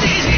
This is